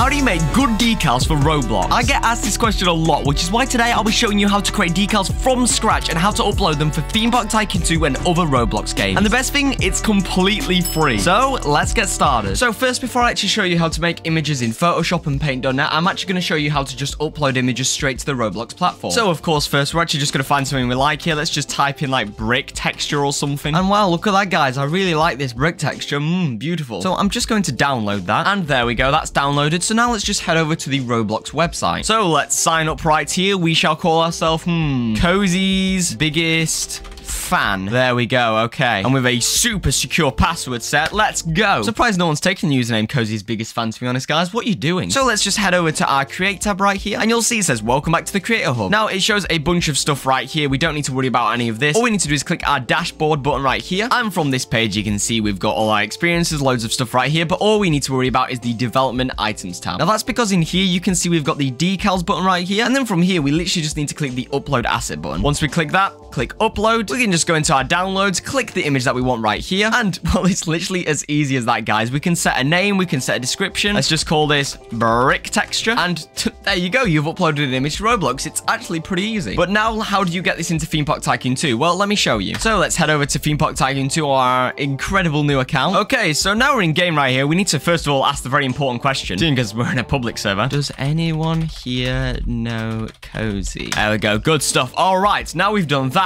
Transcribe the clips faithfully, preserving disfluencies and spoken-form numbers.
How do you make good decals for Roblox? I get asked this question a lot, which is why today I'll be showing you how to create decals from scratch and how to upload them for Theme Park Tycoon two and other Roblox games. And the best thing, it's completely free. So let's get started. So first, before I actually show you how to make images in Photoshop and Paint dot net, I'm actually going to show you how to just upload images straight to the Roblox platform. So of course, first, we're actually just going to find something we like here. Let's just type in like brick texture or something. And wow, look at that, guys. I really like this brick texture. Mmm, beautiful. So I'm just going to download that. And there we go. That's downloaded. So now let's just head over to the Roblox website. So let's sign up right here. We shall call ourselves, hmm, Kosii's biggest fan. There we go. Okay. And with a super secure password set, let's go. Surprised no one's taken the username Kosii's biggest fan, to be honest, guys. What are you doing? So let's just head over to our create tab right here. And you'll see it says, welcome back to the creator hub. Now it shows a bunch of stuff right here. We don't need to worry about any of this. All we need to do is click our dashboard button right here. And from this page, you can see we've got all our experiences, loads of stuff right here. But all we need to worry about is the development items tab. Now that's because in here, you can see we've got the decals button right here. And then from here, we literally just need to click the upload asset button. Once we click that, click upload. We can just go into our downloads, click the image that we want right here. And well, it's literally as easy as that, guys. We can set a name, we can set a description. Let's just call this brick texture. And there you go. You've uploaded an image to Roblox. It's actually pretty easy. But now, how do you get this into Theme Park Tycoon two? Well, let me show you. So let's head over to Theme Park Tycoon two, our incredible new account. Okay, so now we're in game right here. We need to, first of all, ask the very important question, because we're in a public server. Does anyone here know Kosii? There we go. Good stuff. All right, now we've done that.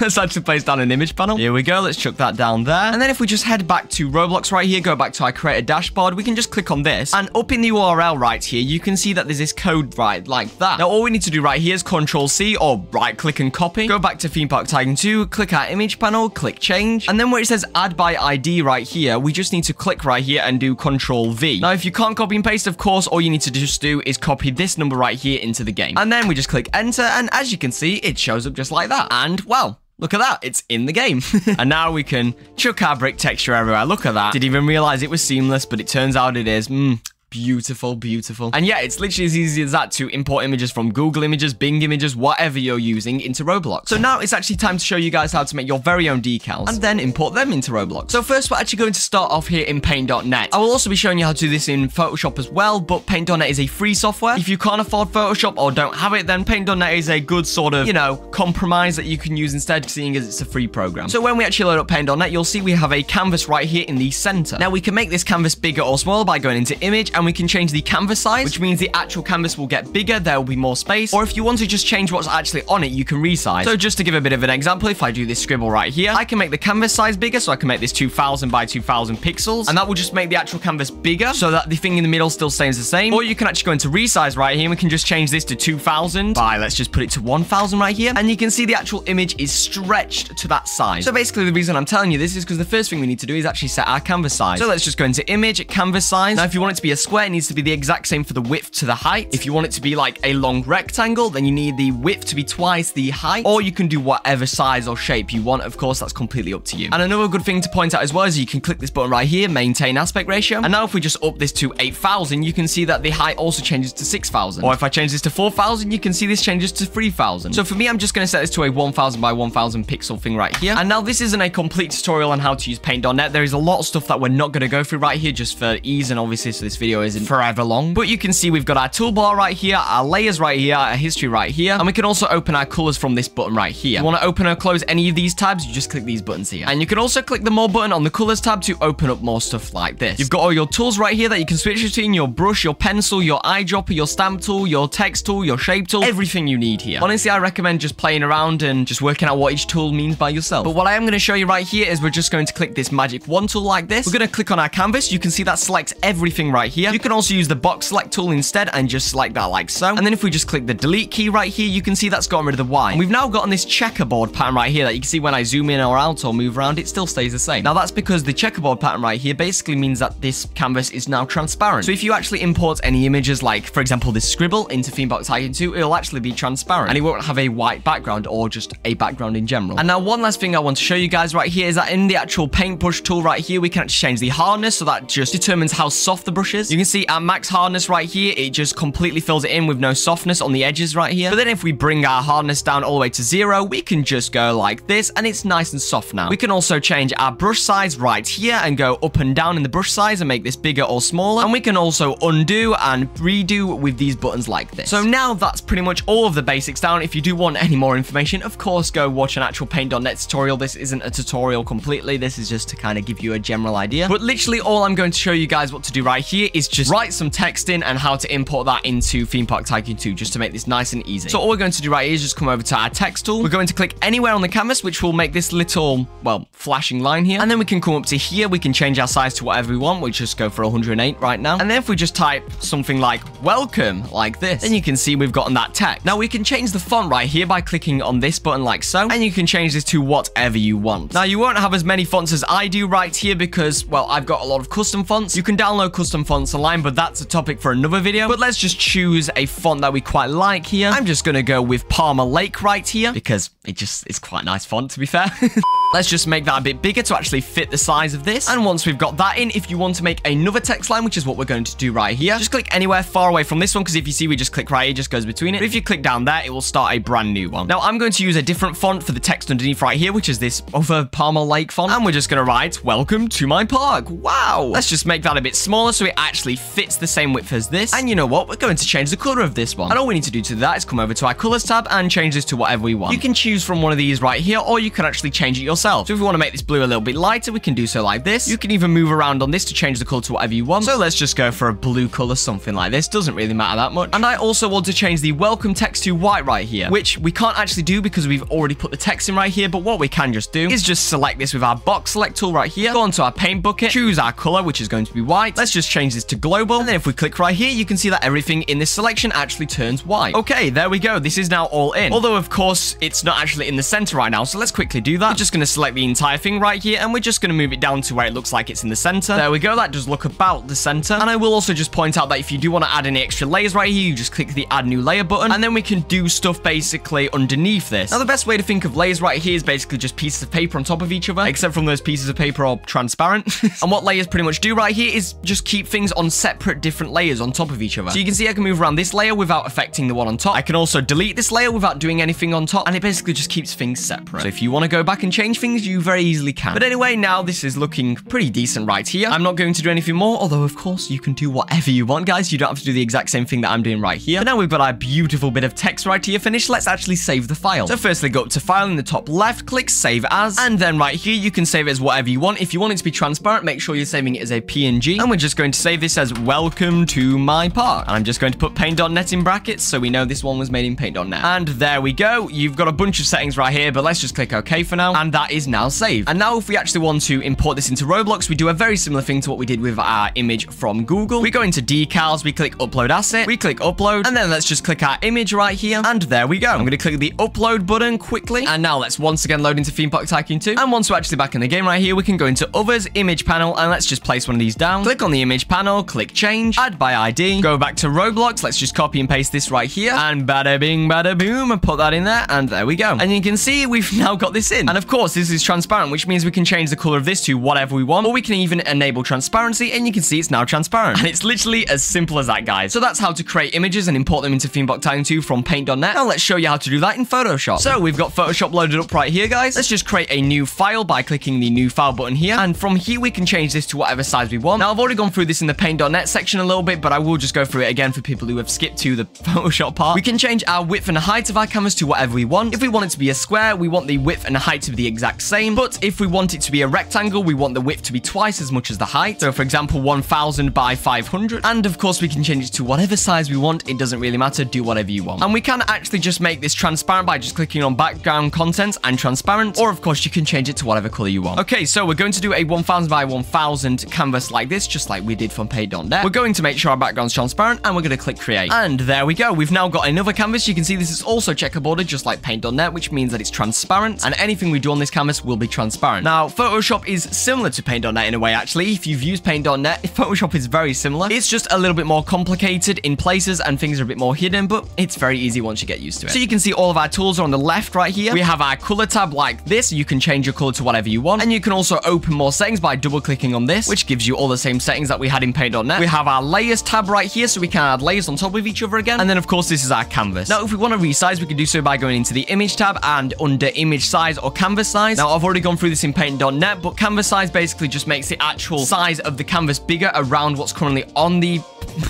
Let's actually place down an image panel. Here we go. Let's chuck that down there. And then if we just head back to Roblox right here, go back to our creator dashboard, we can just click on this. And up in the U R L right here, you can see that there's this code right like that. Now, all we need to do right here is control C or right click and copy. Go back to Theme Park Tycoon two, click our image panel, click change. And then where it says add by I D right here, we just need to click right here and do control V. Now, if you can't copy and paste, of course, all you need to just do is copy this number right here into the game. And then we just click enter. And as you can see, it shows up just like that. And well, look at that. It's in the game. And now we can chuck our brick texture everywhere. Look at that. Didn't even realize it was seamless, but it turns out it is. Mm. Beautiful, beautiful. And yeah, it's literally as easy as that to import images from Google Images, Bing Images, whatever you're using into Roblox. So now it's actually time to show you guys how to make your very own decals and then import them into Roblox. So first, we're actually going to start off here in Paint dot net. I will also be showing you how to do this in Photoshop as well, but Paint dot net is a free software. If you can't afford Photoshop or don't have it, then Paint dot net is a good sort of, you know, compromise that you can use instead, seeing as it's a free program. So when we actually load up Paint dot net, you'll see we have a canvas right here in the center. Now we can make this canvas bigger or smaller by going into image, and we can change the canvas size, which means the actual canvas will get bigger. There will be more space. Or if you want to just change what's actually on it, you can resize. So just to give a bit of an example, if I do this scribble right here, I can make the canvas size bigger. So I can make this two thousand by two thousand pixels. And that will just make the actual canvas bigger so that the thing in the middle still stays the same. Or you can actually go into resize right here. And we can just change this to two thousand by, let's just put it to one thousand right here. And you can see the actual image is stretched to that size. So basically, the reason I'm telling you this is because the first thing we need to do is actually set our canvas size. So let's just go into image, canvas size. Now, if you want it to be a square, it needs to be the exact same for the width to the height. If you want it to be like a long rectangle, then you need the width to be twice the height, or you can do whatever size or shape you want. Of course, that's completely up to you. And another good thing to point out as well is you can click this button right here, maintain aspect ratio. And now if we just up this to eight thousand, you can see that the height also changes to six thousand. Or if I change this to four thousand, you can see this changes to three thousand. So for me, I'm just going to set this to a one thousand by one thousand pixel thing right here. And now this isn't a complete tutorial on how to use Paint dot net. There is a lot of stuff that we're not going to go through right here just for ease, and obviously so this video isn't forever long. But you can see we've got our toolbar right here, our layers right here, our history right here, and we can also open our colors from this button right here. If you want to open or close any of these tabs, you just click these buttons here. And you can also click the more button on the colors tab to open up more stuff like this. You've got all your tools right here that you can switch between: your brush, your pencil, your eyedropper, your stamp tool, your text tool, your shape tool, everything you need here. Honestly, I recommend just playing around and just working out what each tool means by yourself. But what I am going to show you right here is we're just going to click this magic wand tool like this. We're going to click on our canvas. You can see that selects everything right here. You can also use the box select tool instead and just select that like so. And then if we just click the delete key right here, you can see that's gotten rid of the Y. And we've now gotten this checkerboard pattern right here that you can see when I zoom in or out or move around, it still stays the same. Now that's because the checkerboard pattern right here basically means that this canvas is now transparent. So if you actually import any images, like for example this scribble, into Theme Park Tycoon two, it'll actually be transparent and it won't have a white background or just a background in general. And now one last thing I want to show you guys right here is that in the actual paintbrush tool right here, we can actually change the hardness, so that just determines how soft the brush is. So you can see our max hardness right here. It just completely fills it in with no softness on the edges right here. But then if we bring our hardness down all the way to zero, we can just go like this and it's nice and soft now. We can also change our brush size right here and go up and down in the brush size and make this bigger or smaller. And we can also undo and redo with these buttons like this. So now that's pretty much all of the basics down. If you do want any more information, of course, go watch an actual Paint dot net tutorial. This isn't a tutorial completely. This is just to kind of give you a general idea. But literally all I'm going to show you guys what to do right here is just write some text in and how to import that into Theme Park Tycoon two just to make this nice and easy. So all we're going to do right here is just come over to our text tool. We're going to click anywhere on the canvas, which will make this little, well, flashing line here. And then we can come up to here. We can change our size to whatever we want. We'll just go for one hundred eight right now. And then if we just type something like welcome, like this, then you can see we've gotten that text. Now we can change the font right here by clicking on this button like so. And you can change this to whatever you want. Now you won't have as many fonts as I do right here because, well, I've got a lot of custom fonts. You can download custom fonts online, but that's a topic for another video. But let's just choose a font that we quite like here. I'm just going to go with Palmer Lake right here because it just is quite a nice font, to be fair. Let's just make that a bit bigger to actually fit the size of this. And once we've got that in, if you want to make another text line, which is what we're going to do right here, just click anywhere far away from this one, because if you see we just click right, it just goes between it. But if you click down there, it will start a brand new one. Now, I'm going to use a different font for the text underneath right here, which is this other Palmer Lake font. And we're just going to write, welcome to my park. Wow. Let's just make that a bit smaller so it actually fits the same width as this. And you know what? We're going to change the color of this one. And all we need to do to that is come over to our colors tab and change this to whatever we want. You can choose from one of these right here, or you can actually change it yourself. So if we want to make this blue a little bit lighter, we can do so like this. You can even move around on this to change the color to whatever you want. So let's just go for a blue color, something like this. Doesn't really matter that much. And I also want to change the welcome text to white right here, which we can't actually do because we've already put the text in right here. But what we can just do is just select this with our box select tool right here. Go onto our paint bucket, choose our color, which is going to be white. Let's just change this to global. And then if we click right here, you can see that everything in this selection actually turns white. Okay, there we go. This is now all in. Although, of course, it's not actually in the center right now. So let's quickly do that. We're just going to select the entire thing right here, and we're just going to move it down to where it looks like it's in the center. There we go. That does look about the center. And I will also just point out that if you do want to add any extra layers right here, you just click the add new layer button, and then we can do stuff basically underneath this. Now, the best way to think of layers right here is basically just pieces of paper on top of each other, except from those pieces of paper are transparent. And what layers pretty much do right here is just keep things on separate different layers on top of each other. So you can see I can move around this layer without affecting the one on top. I can also delete this layer without doing anything on top, and it basically just keeps things separate. So if you want to go back and change things, you very easily can. But anyway, now this is looking pretty decent right here. I'm not going to do anything more, although of course you can do whatever you want, guys. You don't have to do the exact same thing that I'm doing right here. But now we've got our beautiful bit of text right here finished. Let's actually save the file. So firstly, go up to file in the top left, click save as, and then right here you can save it as whatever you want. If you want it to be transparent, make sure you're saving it as a P N G. And we're just going to save this as welcome to my park. And I'm just going to put paint dot net in brackets so we know this one was made in paint dot net. And there we go. You've got a bunch of settings right here, but let's just click OK for now. And that is now saved. And now if we actually want to import this into Roblox, we do a very similar thing to what we did with our image from Google. We go into decals, we click upload asset, we click upload, and then let's just click our image right here. And there we go. I'm going to click the upload button quickly. And now let's once again load into Theme Park Tycoon two. And once we're actually back in the game right here, we can go into others, image panel, and let's just place one of these down. Click on the image panel, click change, add by I D, go back to Roblox. Let's just copy and paste this right here. And bada bing, bada boom, and put that in there. And there we go. And you can see we've now got this in. And of course, this is transparent, which means we can change the color of this to whatever we want, or we can even enable transparency, and you can see it's now transparent. And it's literally as simple as that, guys. So that's how to create images and import them into Theme Park Tycoon two from Paint dot net. Now let's show you how to do that in Photoshop. So we've got Photoshop loaded up right here, guys. Let's just create a new file by clicking the new file button here, and from here we can change this to whatever size we want. Now I've already gone through this in the Paint dot net section a little bit, but I will just go through it again for people who have skipped to the Photoshop part. We can change our width and height of our canvas to whatever we want. If we want it to be a square, we want the width and height to be the exact same, but if we want it to be a rectangle, we want the width to be twice as much as the height. So for example, one thousand by five hundred. And of course we can change it to whatever size we want. It doesn't really matter. Do whatever you want. And we can actually just make this transparent by just clicking on background contents and transparent, or of course you can change it to whatever color you want. Okay, so we're going to do a one thousand by one thousand canvas like this, just like we did from Paint dot net. We're going to make sure our background's transparent, and we're going to click create. And there we go. We've now got another canvas. You can see this is also checkerboarded just like Paint dot net, which means that it's transparent, and anything we do on this canvas will be transparent. Now, Photoshop is similar to Paint dot net in a way, actually. If you've used Paint dot net, Photoshop is very similar. It's just a little bit more complicated in places and things are a bit more hidden, but it's very easy once you get used to it. So you can see all of our tools are on the left right here. We have our color tab like this. You can change your color to whatever you want. And you can also open more settings by double-clicking on this, which gives you all the same settings that we had in Paint dot net. We have our layers tab right here, so we can add layers on top of each other again. And then, of course, this is our canvas. Now, if we want to resize, we can do so by going into the image tab and under image size or canvas size. Now, I've already gone through this in Paint dot net, but canvas size basically just makes the actual size of the canvas bigger around what's currently on the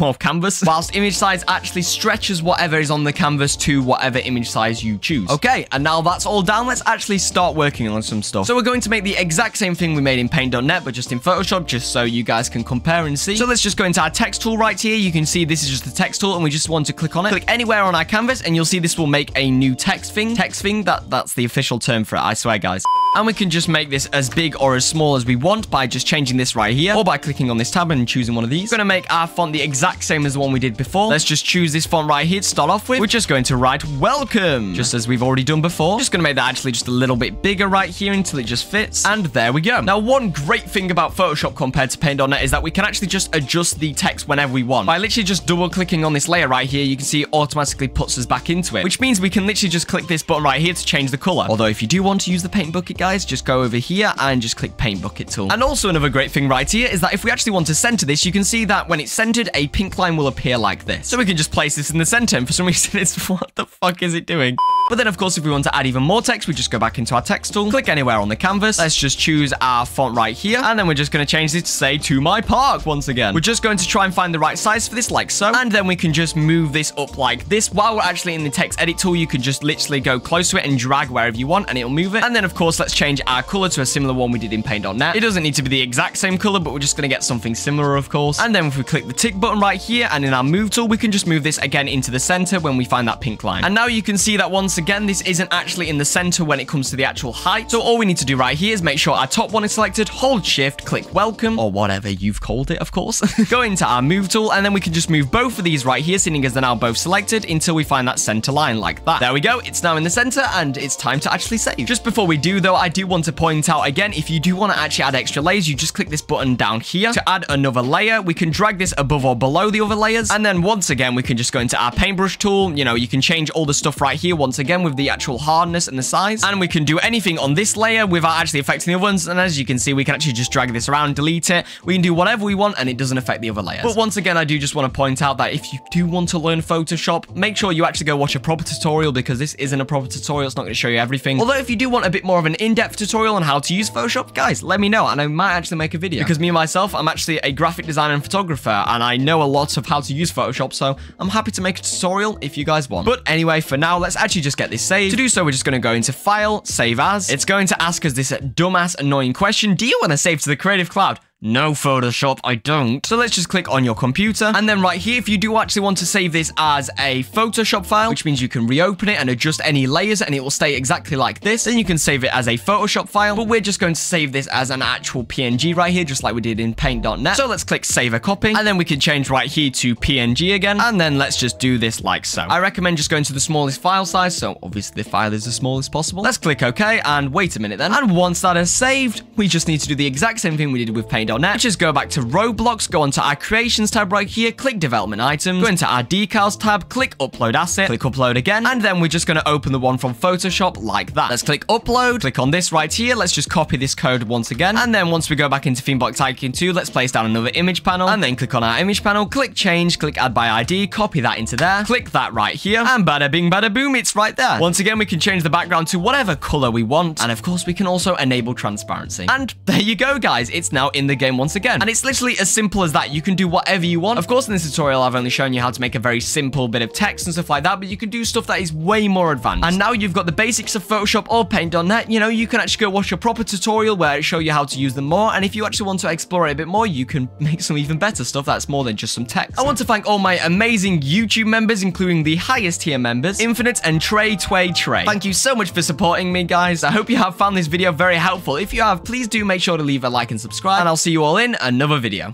of canvas, whilst image size actually stretches whatever is on the canvas to whatever image size you choose. Okay, and now that's all down, let's actually start working on some stuff. So we're going to make the exact same thing we made in Paint dot net, but just in Photoshop, just so you guys can compare and see. So let's just go into our text tool right here. You can see this is just the text tool, and we just want to click on it. Click anywhere on our canvas, and you'll see this will make a new text thing. Text thing, that, that's the official term for it, I swear, guys. And we can just make this as big or as small as we want by just changing this right here, or by clicking on this tab and choosing one of these. We're gonna make our font the exact same as the one we did before. Let's just choose this font right here to start off with. We're just going to write welcome, just as we've already done before. Just gonna make that actually just a little bit bigger right here until it just fits. And there we go. Now, one great thing about Photoshop compared to Paint dot net is that we can actually just adjust the text whenever we want. By literally just double clicking on this layer right here, you can see it automatically puts us back into it, which means we can literally just click this button right here to change the color. Although if you do want to use the paint bucket, guys, just go over here and just click paint bucket tool. And also another great thing right here is that if we actually want to center this, you can see that when it's centered, a pink line will appear like this. So we can just place this in the center, and for some reason it's, what the fuck is it doing? But then, of course, if we want to add even more text, we just go back into our text tool, click anywhere on the canvas. Let's just choose our font right here, and then we're just going to change this to say to my park once again. We're just going to try and find the right size for this like so, and then we can just move this up like this. While we're actually in the text edit tool, you can just literally go close to it and drag wherever you want, and it'll move it. And then, of course, let's change our color to a similar one we did in Paint dot net. It doesn't need to be the exact same color, but we're just going to get something similar, of course. And then if we click the tick button right here and in our move tool, we can just move this again into the center when we find that pink line. And now you can see that once again, this isn't actually in the center when it comes to the actual height. So all we need to do right here is make sure our top one is selected, hold shift, click welcome, or whatever you've called it, of course. Go into our move tool, and then we can just move both of these right here, seeing as they're now both selected, until we find that center line like that. There we go. It's now in the center, and it's time to actually save. Just before we do though, I do want to point out again, if you do want to actually add extra layers, you just click this button down here to add another layer. We can drag this above or below the other layers, and then once again, we can just go into our paintbrush tool. You know, you can change all the stuff right here once again with the actual hardness and the size, and we can do anything on this layer without actually affecting the other ones. And as you can see, we can actually just drag this around, delete it. We can do whatever we want, and it doesn't affect the other layers. But once again, I do just want to point out that if you do want to learn Photoshop, make sure you actually go watch a proper tutorial, because this isn't a proper tutorial. It's not going to show you everything. Although if you do want a bit more of an in-depth tutorial on how to use Photoshop, guys, let me know, and I might actually make a video, because me myself, I'm actually a graphic designer and photographer, and I know a lot of how to use Photoshop, so I'm happy to make a tutorial if you guys want. But anyway, for now, let's actually just get this saved. To do so, we're just going to go into File, Save As. It's going to ask us this dumbass annoying question: do you want to save to the Creative Cloud? No, Photoshop, I don't. So let's just click on your computer, and then right here, if you do actually want to save this as a Photoshop file, which means you can reopen it and adjust any layers and it will stay exactly like this, then you can save it as a Photoshop file. But we're just going to save this as an actual P N G right here, just like we did in Paint dot net. So let's click Save a Copy, and then we can change right here to P N G again, and then let's just do this like so. I recommend just going to the smallest file size, so obviously the file is the smallest possible. Let's click OK, and wait a minute then. And once that is saved, we just need to do the exact same thing we did with Paint dot net. Which is go back to Roblox, go onto our creations tab right here, click development items, go into our decals tab, click upload asset, click upload again, and then we're just going to open the one from Photoshop like that. Let's click upload, click on this right here, let's just copy this code once again, and then once we go back into Theme Park Tycoon two, let's place down another image panel, and then click on our image panel, click change, click add by I D, copy that into there, click that right here, and bada bing bada boom, it's right there. Once again, we can change the background to whatever color we want, and of course we can also enable transparency. And there you go, guys, it's now in the game game once again, and it's literally as simple as that. You can do whatever you want. Of course, in this tutorial, I've only shown you how to make a very simple bit of text and stuff like that, but you can do stuff that is way more advanced. And now you've got the basics of Photoshop or Paint dot net. You know, you can actually go watch a proper tutorial where it show you how to use them more, and if you actually want to explore it a bit more, you can make some even better stuff that's more than just some text. I want to thank all my amazing YouTube members, including the highest tier members, Infinite and Trey Tway Trey. Thank you so much for supporting me, guys. I hope you have found this video very helpful. If you have, please do make sure to leave a like and subscribe, and I'll see you all in another video.